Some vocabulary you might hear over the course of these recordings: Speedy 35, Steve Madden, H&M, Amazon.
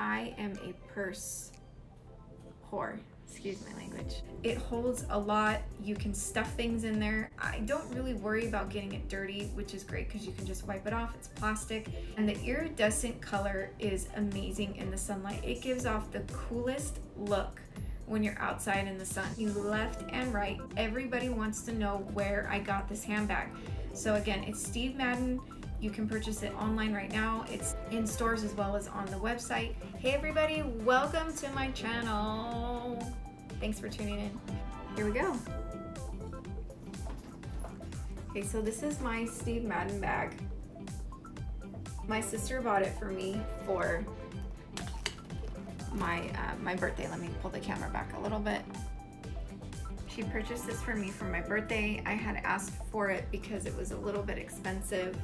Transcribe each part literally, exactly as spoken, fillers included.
I am a purse whore. Excuse my language. It holds a lot. You can stuff things in there. I don't really worry about getting it dirty, which is great because you can just wipe it off. It's plastic. And the iridescent color is amazing in the sunlight. It gives off the coolest look when you're outside in the sun. You left and right. Everybody wants to know where I got this handbag. So again, it's Steve Madden. You can purchase it online right now. It's in stores as well as on the website. Hey everybody, welcome to my channel. Thanks for tuning in. Here we go. Okay, so this is my Steve Madden bag. My sister bought it for me for my, uh, my birthday. Let me pull the camera back a little bit. She purchased this for me for my birthday. I had asked for it because it was a little bit expensive.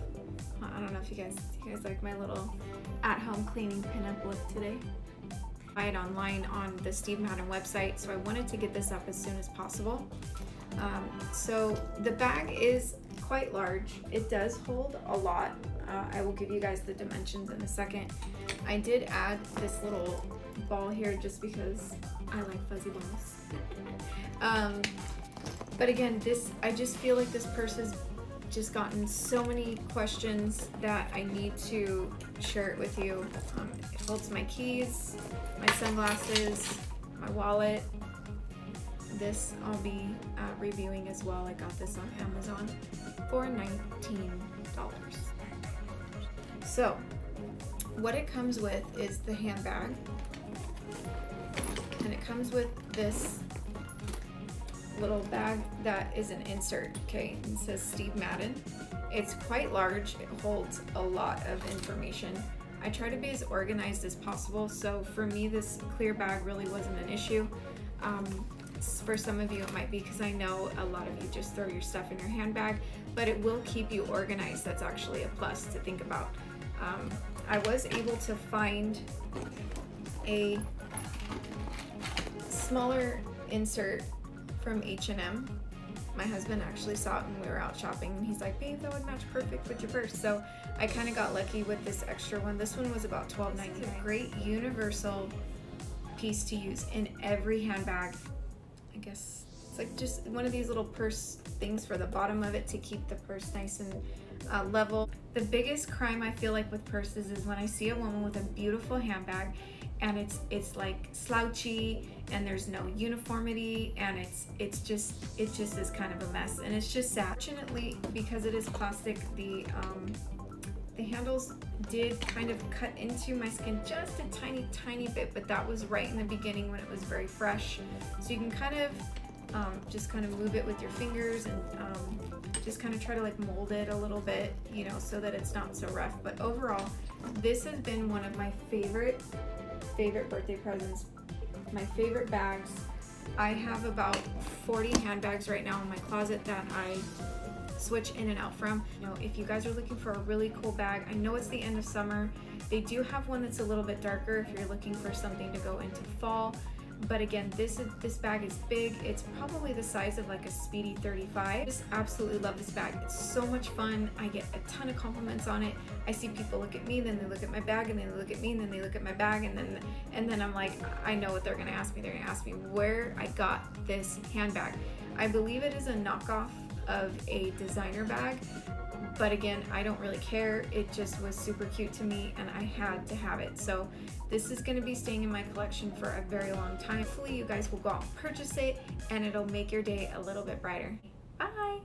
I don't know if you guys, you guys like my little at-home cleaning pinup look today. Buy it online on the Steve Madden website, so I wanted to get this up as soon as possible. Um, so the bag is quite large. It does hold a lot. Uh, I will give you guys the dimensions in a second. I did add this little ball here just because I like fuzzy balls. um, but again, this I just feel like this purse is just gotten so many questions that I need to share it with you. Um, it holds my keys, my sunglasses, my wallet. This I'll be uh, reviewing as well. I got this on Amazon for nineteen dollars. So what it comes with is the handbag, and it comes with this little bag that is an insert, okay? It says Steve Madden. It's quite large. It holds a lot of information. I try to be as organized as possible, so for me this clear bag really wasn't an issue. Um, for some of you it might be, because I know a lot of you just throw your stuff in your handbag, but it will keep you organized. That's actually a plus to think about. Um, I was able to find a smaller insert from H and M. My husband actually saw it when we were out shopping, and he's like, babe, that would match perfect with your purse. So I kind of got lucky with this extra one. This one was about twelve ninety-nine. Great universal piece to use in every handbag. I guess it's like just one of these little purse things for the bottom of it to keep the purse nice and uh, level. The biggest crime I feel like with purses is when I see a woman with a beautiful handbag and it's it's like slouchy, and there's no uniformity, and it's it's just it just is kind of a mess, and it's just sad. Fortunately, because it is plastic, the um, the handles did kind of cut into my skin just a tiny tiny bit, but that was right in the beginning when it was very fresh. So you can kind of um, just kind of move it with your fingers and um, just kind of try to like mold it a little bit, you know, so that it's not so rough. But overall, this has been one of my favorite. favorite birthday presents, my favorite bags. I have about forty handbags right now in my closet that I switch in and out from. You know, if you guys are looking for a really cool bag, I know it's the end of summer. They do have one that's a little bit darker if you're looking for something to go into fall. But again, this is, this bag is big. It's probably the size of like a Speedy thirty-five. I just absolutely love this bag. It's so much fun. I get a ton of compliments on it. I see people look at me, then they look at my bag, and they look at me, and then they look at my bag, and then and then I'm like, I know what they're gonna ask me. They're gonna ask me where I got this handbag. I believe it is a knockoff of a designer bag, but again, I don't really care. It just was super cute to me, and I had to have it. So this is going to be staying in my collection for a very long time. Hopefully you guys will go out and purchase it, and it'll make your day a little bit brighter. Bye!